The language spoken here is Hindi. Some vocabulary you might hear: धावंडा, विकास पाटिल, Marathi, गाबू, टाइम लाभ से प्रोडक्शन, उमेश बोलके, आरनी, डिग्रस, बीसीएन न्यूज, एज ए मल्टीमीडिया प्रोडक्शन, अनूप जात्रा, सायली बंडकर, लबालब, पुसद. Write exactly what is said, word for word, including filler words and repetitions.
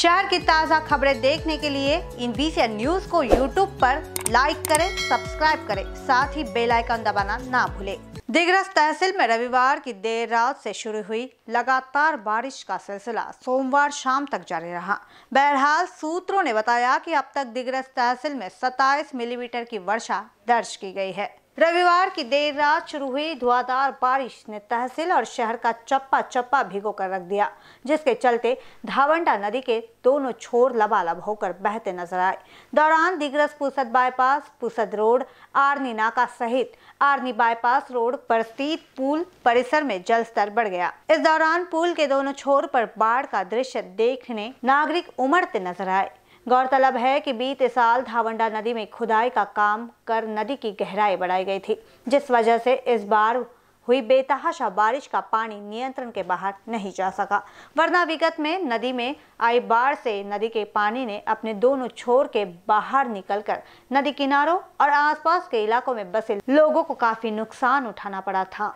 शहर की ताज़ा खबरें देखने के लिए इन बीसीएन न्यूज को यूट्यूब पर लाइक करें, सब्सक्राइब करें, साथ ही बेल आइकन दबाना ना भूलें। डिग्रस तहसील में रविवार की देर रात से शुरू हुई लगातार बारिश का सिलसिला सोमवार शाम तक जारी रहा। बहरहाल सूत्रों ने बताया कि अब तक डिग्रस तहसील में सत्ताईस मिलीमीटर की वर्षा दर्ज की गई है। रविवार की देर रात शुरू हुई धुआंधार बारिश ने तहसील और शहर का चप्पा चप्पा भिगो कर रख दिया, जिसके चलते धावंडा नदी के दोनों छोर लबालब होकर बहते नजर आए। दौरान डिग्रस पुसद बाईपास, पुसद रोड, आरनी नाका सहित आरनी बाईपास रोड पर स्थित पुल परिसर में जल स्तर बढ़ गया। इस दौरान पुल के दोनों छोर पर बाढ़ का दृश्य देखने नागरिक उमड़ते नजर आए। गौरतलब है कि बीते साल धावंडा नदी में खुदाई का काम कर नदी की गहराई बढ़ाई गई थी, जिस वजह से इस बार हुई बेतहाशा बारिश का पानी नियंत्रण के बाहर नहीं जा सका, वरना विगत में नदी में आई बाढ़ से नदी के पानी ने अपने दोनों छोर के बाहर निकलकर नदी किनारों और आसपास के इलाकों में बसे लोगों को काफी नुकसान उठाना पड़ा था।